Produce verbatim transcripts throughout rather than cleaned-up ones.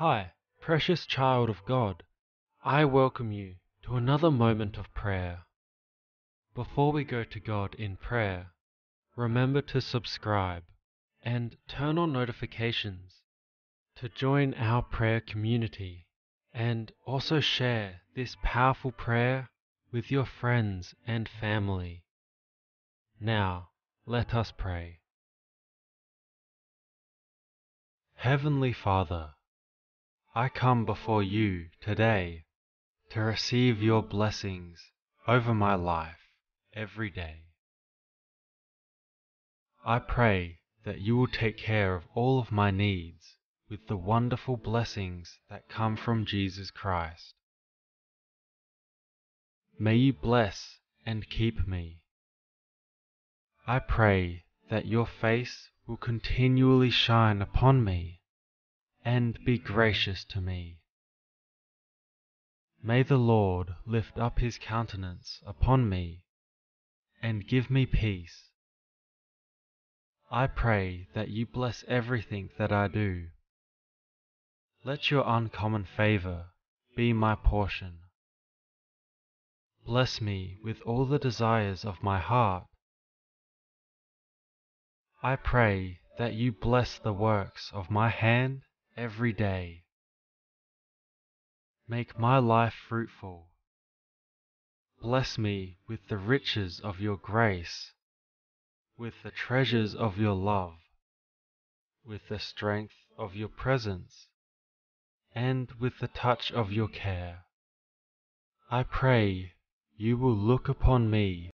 Hi, precious child of God, I welcome you to another moment of prayer. Before we go to God in prayer, remember to subscribe and turn on notifications to join our prayer community, and also share this powerful prayer with your friends and family. Now, let us pray. Heavenly Father, I come before you today to receive your blessings over my life every day. I pray that you will take care of all of my needs with the wonderful blessings that come from Jesus Christ. May you bless and keep me. I pray that your face will continually shine upon me and be gracious to me. May the Lord lift up his countenance upon me and give me peace. I pray that you bless everything that I do. Let your uncommon favor be my portion. Bless me with all the desires of my heart. I pray that you bless the works of my hand every day. Make my life fruitful. Bless me with the riches of your grace, with the treasures of your love, with the strength of your presence, and with the touch of your care. I pray you will look upon me.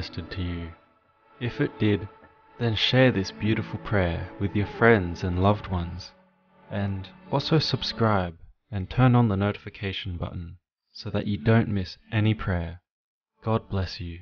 ministered to you. If it did, then share this beautiful prayer with your friends and loved ones, and also subscribe and turn on the notification button so that you don't miss any prayer. God bless you.